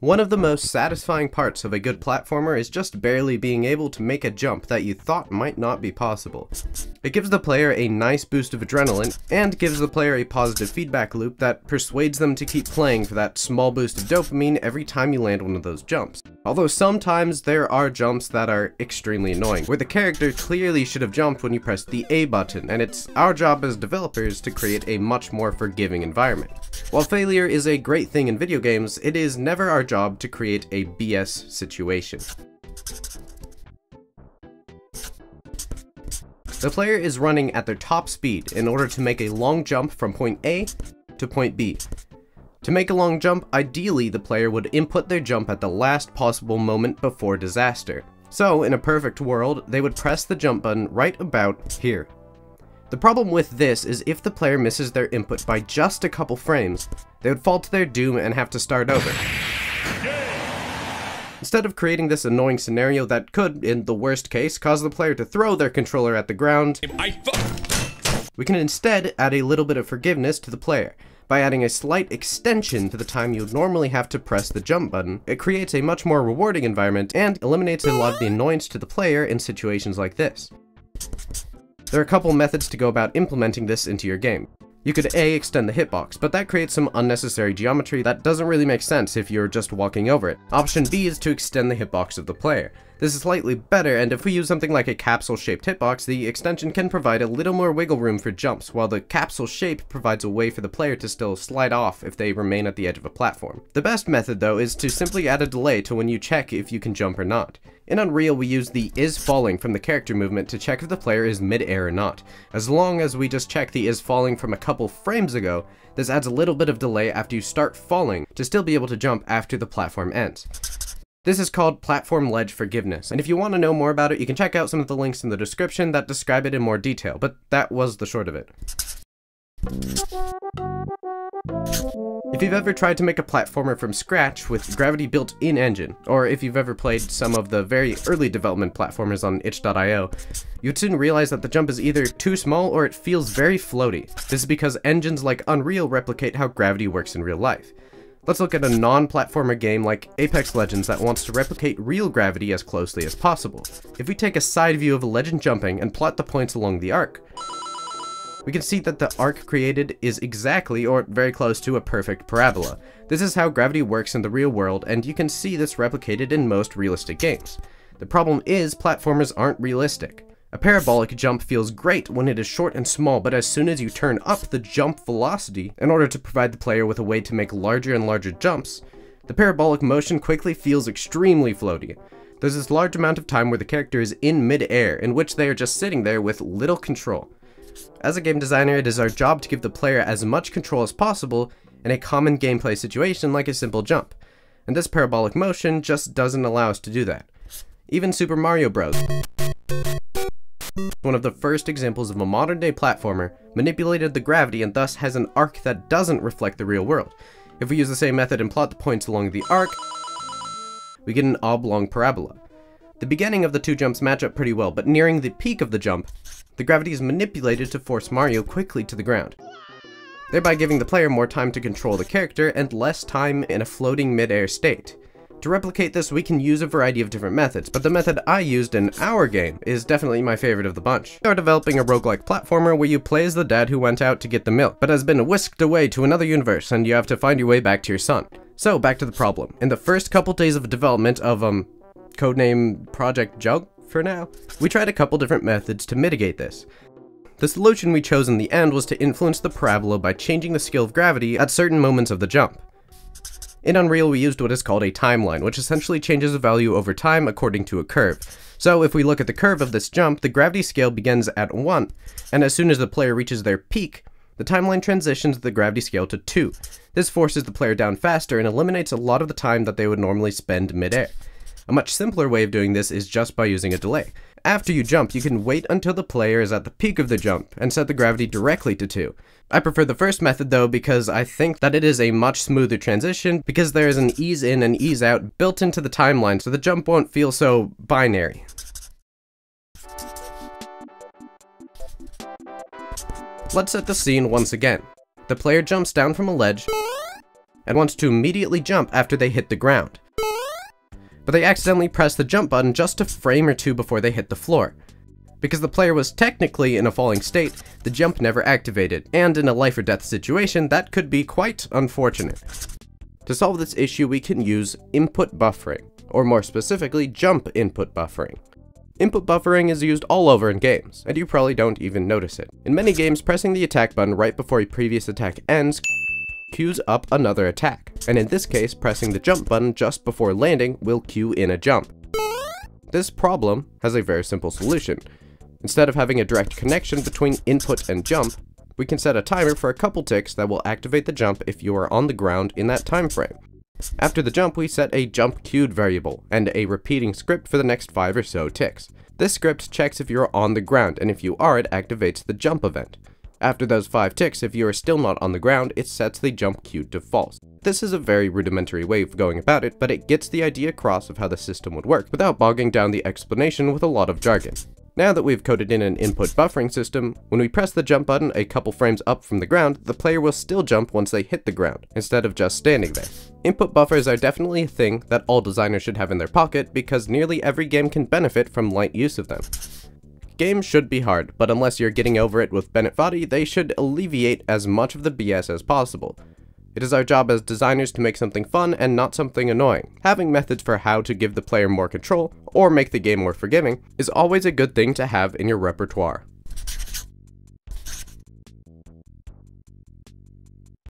One of the most satisfying parts of a good platformer is just barely being able to make a jump that you thought might not be possible. It gives the player a nice boost of adrenaline, and gives the player a positive feedback loop that persuades them to keep playing for that small boost of dopamine every time you land one of those jumps. Although sometimes there are jumps that are extremely annoying, where the character clearly should have jumped when you pressed the A button, and it's our job as developers to create a much more forgiving environment. While failure is a great thing in video games, it is never our job to create a BS situation. The player is running at their top speed in order to make a long jump from point A to point B. To make a long jump, ideally the player would input their jump at the last possible moment before disaster. So, in a perfect world, they would press the jump button right about here. The problem with this is if the player misses their input by just a couple frames, they would fall to their doom and have to start over. Instead of creating this annoying scenario that could, in the worst case, cause the player to throw their controller at the ground, we can instead add a little bit of forgiveness to the player. By adding a slight extension to the time you would normally have to press the jump button, it creates a much more rewarding environment and eliminates a lot of the annoyance to the player in situations like this. There are a couple methods to go about implementing this into your game. You could A, extend the hitbox, but that creates some unnecessary geometry that doesn't really make sense if you're just walking over it. Option B is to extend the hitbox of the player. This is slightly better, and if we use something like a capsule-shaped hitbox, the extension can provide a little more wiggle room for jumps, while the capsule shape provides a way for the player to still slide off if they remain at the edge of a platform. The best method, though, is to simply add a delay to when you check if you can jump or not. In Unreal, we use the is falling from the character movement to check if the player is mid-air or not. As long as we just check the is falling from a couple frames ago, this adds a little bit of delay after you start falling to still be able to jump after the platform ends. This is called platform ledge forgiveness, and if you want to know more about it, you can check out some of the links in the description that describe it in more detail, but that was the short of it. If you've ever tried to make a platformer from scratch with gravity built in engine, or if you've ever played some of the very early development platformers on itch.io, you'd soon realize that the jump is either too small or it feels very floaty. This is because engines like Unreal replicate how gravity works in real life. Let's look at a non-platformer game like Apex Legends that wants to replicate real gravity as closely as possible. If we take a side view of a legend jumping and plot the points along the arc, we can see that the arc created is exactly, or very close to, a perfect parabola. This is how gravity works in the real world, and you can see this replicated in most realistic games. The problem is, platformers aren't realistic. A parabolic jump feels great when it is short and small, but as soon as you turn up the jump velocity, in order to provide the player with a way to make larger and larger jumps, the parabolic motion quickly feels extremely floaty. There's this large amount of time where the character is in mid-air, in which they are just sitting there with little control. As a game designer, it is our job to give the player as much control as possible in a common gameplay situation like a simple jump, and this parabolic motion just doesn't allow us to do that. Even Super Mario Bros., one of the first examples of a modern-day platformer, manipulated the gravity and thus has an arc that doesn't reflect the real world. If we use the same method and plot the points along the arc, we get an oblong parabola. The beginning of the two jumps match up pretty well, but nearing the peak of the jump, the gravity is manipulated to force Mario quickly to the ground, thereby giving the player more time to control the character and less time in a floating mid-air state. To replicate this, we can use a variety of different methods, but the method I used in our game is definitely my favorite of the bunch. We are developing a roguelike platformer where you play as the dad who went out to get the milk, but has been whisked away to another universe, and you have to find your way back to your son. So, back to the problem. In the first couple days of development of, codename Project Jug, for now, we tried a couple different methods to mitigate this. The solution we chose in the end was to influence the parabola by changing the scale of gravity at certain moments of the jump. In Unreal, we used what is called a timeline, which essentially changes a value over time according to a curve. So if we look at the curve of this jump, the gravity scale begins at 1, and as soon as the player reaches their peak, the timeline transitions the gravity scale to 2. This forces the player down faster and eliminates a lot of the time that they would normally spend mid-air. A much simpler way of doing this is just by using a delay. After you jump, you can wait until the player is at the peak of the jump and set the gravity directly to 2. I prefer the first method though because I think that it is a much smoother transition because there is an ease in and ease out built into the timeline so the jump won't feel so binary. Let's set the scene once again. The player jumps down from a ledge and wants to immediately jump after they hit the ground. But they accidentally press the jump button just a frame or two before they hit the floor. Because the player was technically in a falling state, the jump never activated, and in a life or death situation, that could be quite unfortunate. To solve this issue, we can use input buffering, or more specifically, jump input buffering. Input buffering is used all over in games, and you probably don't even notice it. In many games, pressing the attack button right before a previous attack ends queues up another attack, and in this case, pressing the jump button just before landing will queue in a jump. This problem has a very simple solution. Instead of having a direct connection between input and jump, we can set a timer for a couple ticks that will activate the jump if you are on the ground in that time frame. After the jump, we set a jump queued variable and a repeating script for the next 5 or so ticks. This script checks if you are on the ground, and if you are, it activates the jump event. After those 5 ticks, if you are still not on the ground, it sets the jump queued to false. This is a very rudimentary way of going about it, but it gets the idea across of how the system would work without bogging down the explanation with a lot of jargon. Now that we've coded in an input buffering system, when we press the jump button a couple frames up from the ground, the player will still jump once they hit the ground, instead of just standing there. Input buffers are definitely a thing that all designers should have in their pocket because nearly every game can benefit from light use of them. Games should be hard, but unless you're getting over it with Bennett Foddy, they should alleviate as much of the BS as possible. It is our job as designers to make something fun and not something annoying. Having methods for how to give the player more control, or make the game more forgiving, is always a good thing to have in your repertoire.